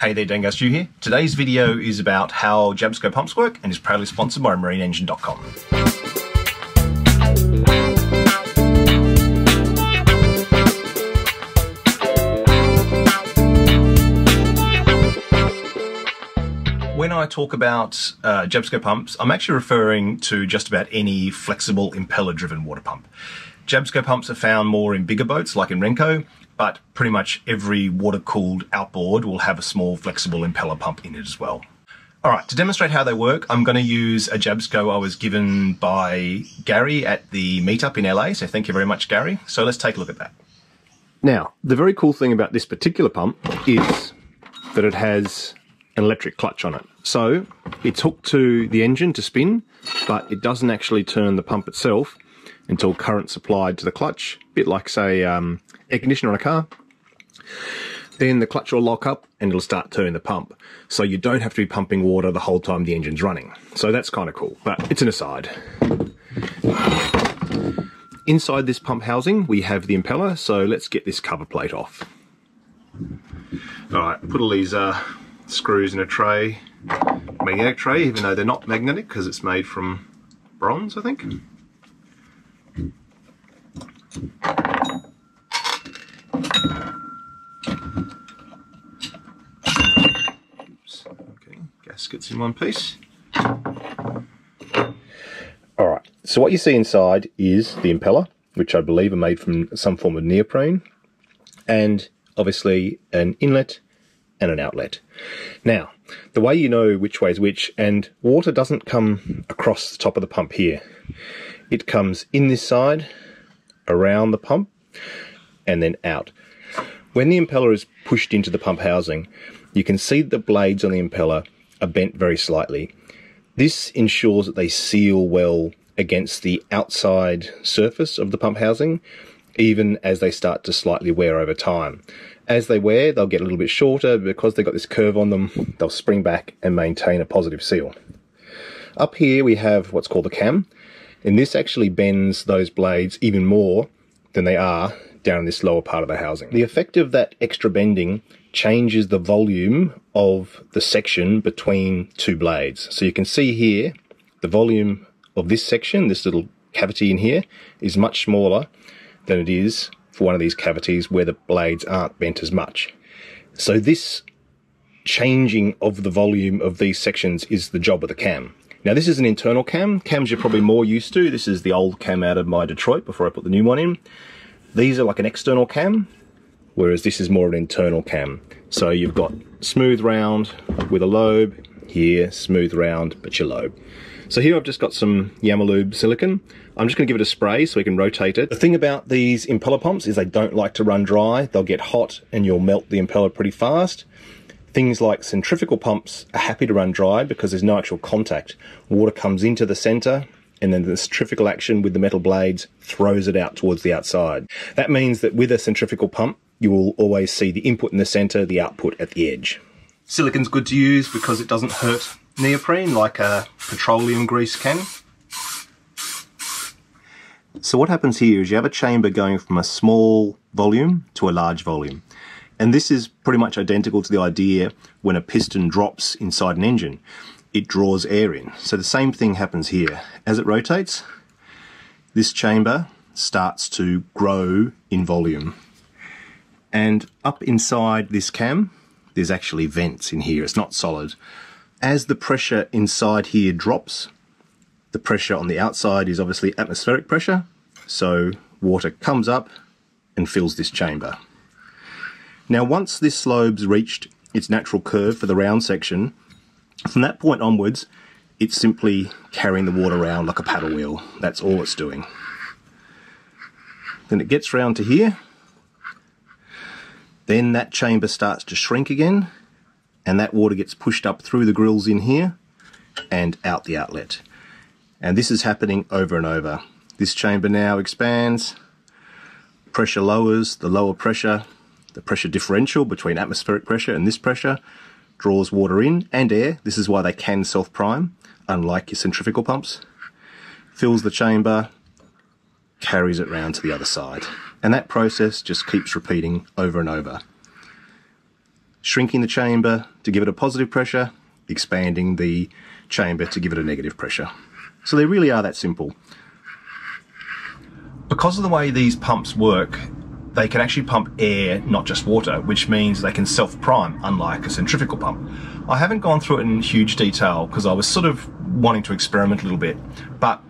Hey there, Dan Gasteau here. Today's video is about how Jabsco pumps work and is proudly sponsored by marineengine.com. When I talk about Jabsco pumps, I'm actually referring to just about any flexible impeller-driven water pump. Jabsco pumps are found more in bigger boats like in Renko, but pretty much every water-cooled outboard will have a small flexible impeller pump in it as well. All right, to demonstrate how they work, I'm going to use a Jabsco I was given by Gary at the meetup in LA, so thank you very much, Gary. So let's take a look at that. Now, the very cool thing about this particular pump is that it has an electric clutch on it. So it's hooked to the engine to spin, but it doesn't actually turn the pump itself until current's applied to the clutch, a bit like, say, air conditioner on a car. Then the clutch will lock up and it'll start turning the pump. So you don't have to be pumping water the whole time the engine's running. So that's kind of cool, but it's an aside. Inside this pump housing, we have the impeller, so let's get this cover plate off. All right, put all these screws in a tray, magnetic tray, even though they're not magnetic because it's made from bronze, I think. Oops. Okay, gaskets in one piece. Alright, so what you see inside is the impeller, which I believe are made from some form of neoprene, and obviously an inlet and an outlet. Now, the way you know which way is which, and water doesn't come across the top of the pump here. It comes in this side, around the pump, and then out. When the impeller is pushed into the pump housing, you can see the blades on the impeller are bent very slightly. This ensures that they seal well against the outside surface of the pump housing, even as they start to slightly wear over time. As they wear, they'll get a little bit shorter. Because they've got this curve on them, they'll spring back and maintain a positive seal. Up here we have what's called the cam, and this actually bends those blades even more than they are down in this lower part of the housing. The effect of that extra bending changes the volume of the section between two blades. So you can see here, the volume of this section, this little cavity in here, is much smaller than it is for one of these cavities where the blades aren't bent as much. So this changing of the volume of these sections is the job of the cam. Now this is an internal cam. Cams you're probably more used to. This is the old cam out of my Detroit before I put the new one in. These are like an external cam, whereas this is more an internal cam. So you've got smooth round with a lobe, here smooth round but your lobe. So here I've just got some yamalube silicon. I'm just going to give it a spray so we can rotate it. The thing about these impeller pumps is they don't like to run dry. They'll get hot and you'll melt the impeller pretty fast. Things like centrifugal pumps are happy to run dry because there's no actual contact. Water comes into the center and then the centrifugal action with the metal blades throws it out towards the outside. That means that with a centrifugal pump, you will always see the input in the center, the output at the edge. Silicon's good to use because it doesn't hurt neoprene like a petroleum grease can. So what happens here is you have a chamber going from a small volume to a large volume. And this is pretty much identical to the idea when a piston drops inside an engine. It draws air in. So the same thing happens here. As it rotates, this chamber starts to grow in volume. And up inside this cam, there's actually vents in here. It's not solid. As the pressure inside here drops, the pressure on the outside is obviously atmospheric pressure. So water comes up and fills this chamber. Now once this lobe's reached its natural curve for the round section, from that point onwards, it's simply carrying the water around like a paddle wheel. That's all it's doing. Then it gets round to here. Then that chamber starts to shrink again, and that water gets pushed up through the grills in here and out the outlet. And this is happening over and over. This chamber now expands, pressure lowers, the lower pressure. The pressure differential between atmospheric pressure and this pressure draws water in and air. This is why they can self-prime, unlike your centrifugal pumps. Fills the chamber, carries it round to the other side. And that process just keeps repeating over and over. shrinking the chamber to give it a positive pressure, expanding the chamber to give it a negative pressure. So they really are that simple. Because of the way these pumps work, they can actually pump air, not just water, which means they can self-prime, unlike a centrifugal pump. I haven't gone through it in huge detail because I was sort of wanting to experiment a little bit, but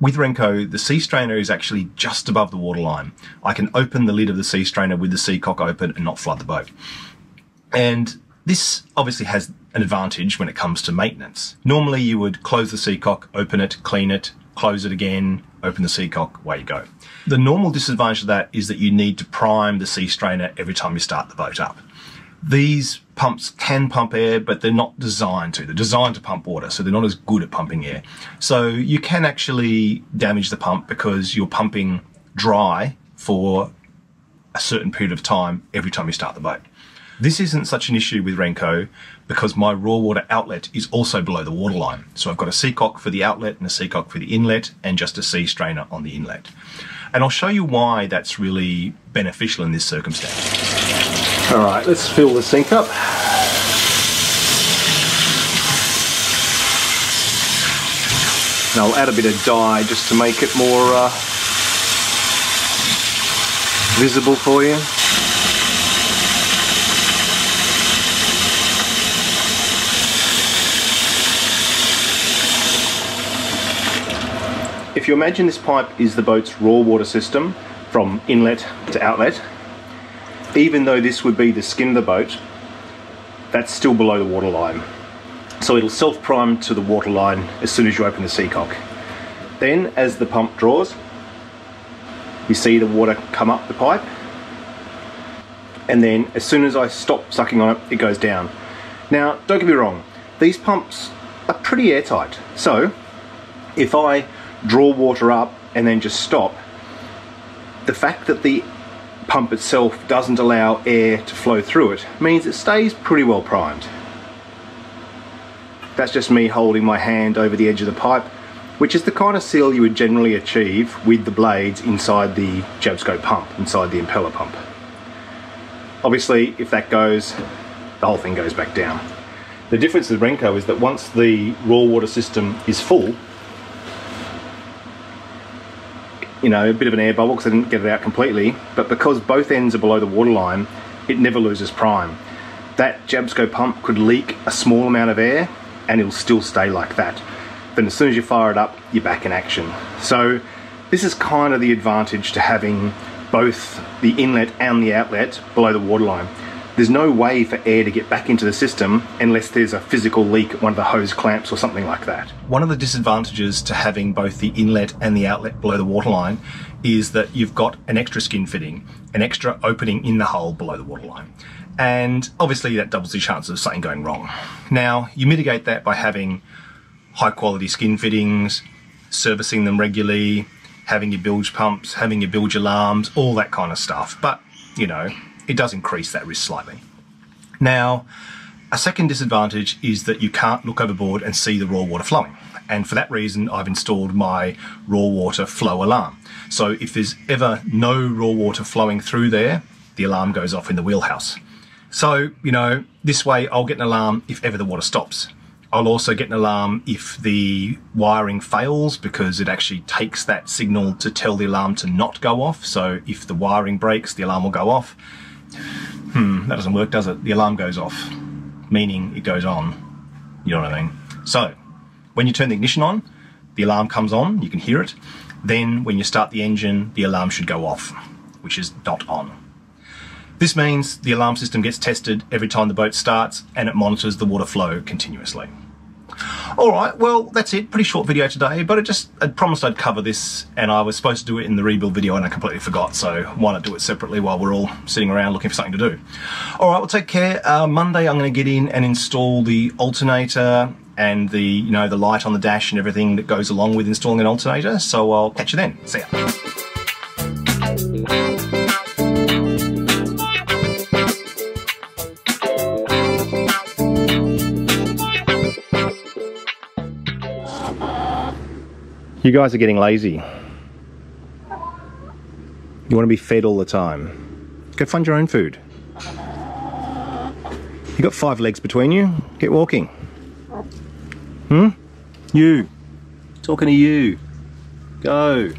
with Renko, the sea strainer is actually just above the waterline. I can open the lid of the sea strainer with the sea cock open and not flood the boat. And this obviously has an advantage when it comes to maintenance. Normally you would close the sea cock, open it, clean it, close it again, open the sea cock, away you go. The normal disadvantage of that is that you need to prime the sea strainer every time you start the boat up. These pumps can pump air, but they're not designed to. They're designed to pump water, so they're not as good at pumping air. So you can actually damage the pump because you're pumping dry for a certain period of time every time you start the boat. This isn't such an issue with Renko because my raw water outlet is also below the waterline. So I've got a sea cock for the outlet and a sea cock for the inlet and just a sea strainer on the inlet. And I'll show you why that's really beneficial in this circumstance. All right, let's fill the sink up. And I'll add a bit of dye just to make it more visible for you. If you imagine this pipe is the boat's raw water system from inlet to outlet, even though this would be the skin of the boat, that's still below the waterline. So it'll self-prime to the waterline as soon as you open the sea cock. Then as the pump draws, you see the water come up the pipe, and then as soon as I stop sucking on it, it goes down. Now, don't get me wrong, these pumps are pretty airtight. So if I draw water up and then just stop, the fact that the pump itself doesn't allow air to flow through it means it stays pretty well primed. That's just me holding my hand over the edge of the pipe, which is the kind of seal you would generally achieve with the blades inside the Jabsco pump, inside the impeller pump. Obviously, if that goes, the whole thing goes back down. The difference with Renko is that once the raw water system is full, you know, a bit of an air bubble because I didn't get it out completely, but because both ends are below the waterline, it never loses prime. That Jabsco pump could leak a small amount of air and it'll still stay like that. Then as soon as you fire it up, you're back in action. So this is kind of the advantage to having both the inlet and the outlet below the waterline. There's no way for air to get back into the system unless there's a physical leak at one of the hose clamps or something like that. One of the disadvantages to having both the inlet and the outlet below the waterline is that you've got an extra skin fitting, an extra opening in the hull below the waterline. And obviously that doubles the chances of something going wrong. Now, you mitigate that by having high quality skin fittings, servicing them regularly, having your bilge pumps, having your bilge alarms, all that kind of stuff. But, you know, it does increase that risk slightly. Now, a second disadvantage is that you can't look overboard and see the raw water flowing. And for that reason, I've installed my raw water flow alarm. So if there's ever no raw water flowing through there, the alarm goes off in the wheelhouse. So, you know, this way I'll get an alarm if ever the water stops. I'll also get an alarm if the wiring fails because it actually takes that signal to tell the alarm to not go off. So if the wiring breaks, the alarm will go off. That doesn't work, does it? The alarm goes off, meaning it goes on. You know what I mean? So when you turn the ignition on, the alarm comes on, you can hear it. Then when you start the engine, the alarm should go off, which is not on. This means the alarm system gets tested every time the boat starts and it monitors the water flow continuously. All right, well, that's it. Pretty short video today, but I promised I'd cover this, and I was supposed to do it in the rebuild video and I completely forgot, so why not do it separately while we're all sitting around looking for something to do. All right, well, take care. Monday I'm going to get in and install the alternator and the, you know, the light on the dash and everything that goes along with installing an alternator, so I'll catch you then. See ya. You guys are getting lazy. You want to be fed all the time. Go find your own food. You got 5 legs between you. Get walking. Hmm? You. Talking to you. Go.